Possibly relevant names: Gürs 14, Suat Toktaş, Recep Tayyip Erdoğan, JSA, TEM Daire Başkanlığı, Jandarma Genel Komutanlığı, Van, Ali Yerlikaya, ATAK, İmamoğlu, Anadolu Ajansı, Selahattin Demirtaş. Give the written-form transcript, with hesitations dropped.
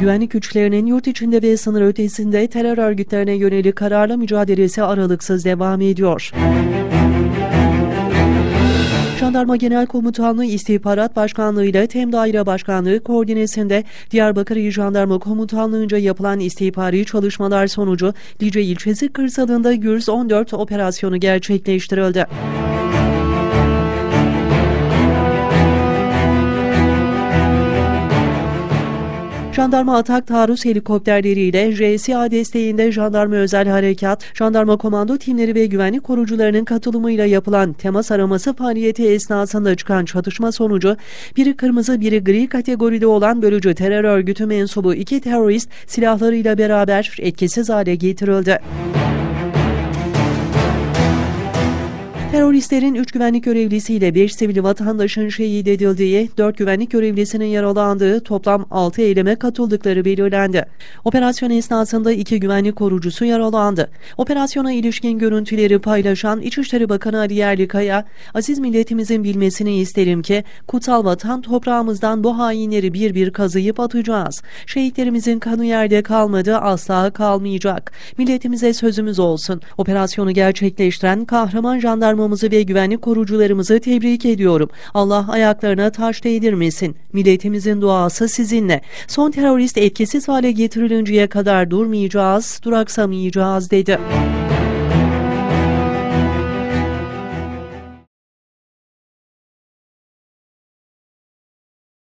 Güvenlik güçlerinin yurt içinde ve sınır ötesinde terör örgütlerine yönelik kararlı mücadelesi aralıksız devam ediyor. Jandarma Genel Komutanlığı İstihbarat Başkanlığı ile TEM Daire Başkanlığı koordinesinde Diyarbakır İl Jandarma Komutanlığı'nca yapılan istihbari çalışmalar sonucu Lice ilçesi kırsalında Gürs 14 operasyonu gerçekleştirildi. Jandarma atak taarruz helikopterleriyle JSA desteğinde jandarma özel harekat, jandarma komando timleri ve güvenlik korucularının katılımıyla yapılan temas araması faaliyeti esnasında çıkan çatışma sonucu biri kırmızı biri gri kategoride olan bölücü terör örgütü mensubu iki terörist silahlarıyla beraber etkisiz hale getirildi. Teröristlerin 3 güvenlik görevlisiyle 5 sivil vatandaşın şehit edildiği, 4 güvenlik görevlisinin yaralandığı toplam 6 eyleme katıldıkları belirlendi. Operasyon esnasında 2 güvenlik korucusu yaralandı. Operasyona ilişkin görüntüleri paylaşan İçişleri Bakanı Ali Yerlikaya, "Aziz milletimizin bilmesini isterim ki kutsal vatan toprağımızdan bu hainleri bir bir kazıyıp atacağız. Şehitlerimizin kanı yerde kalmadı, asla kalmayacak. Milletimize sözümüz olsun. Operasyonu gerçekleştiren kahraman jandarma ve güvenlik korucularımızı tebrik ediyorum. Allah ayaklarına taş değdirmesin. Milletimizin duası sizinle. Son terörist etkisiz hale getirilinceye kadar durmayacağız, duraksamayacağız" dedi.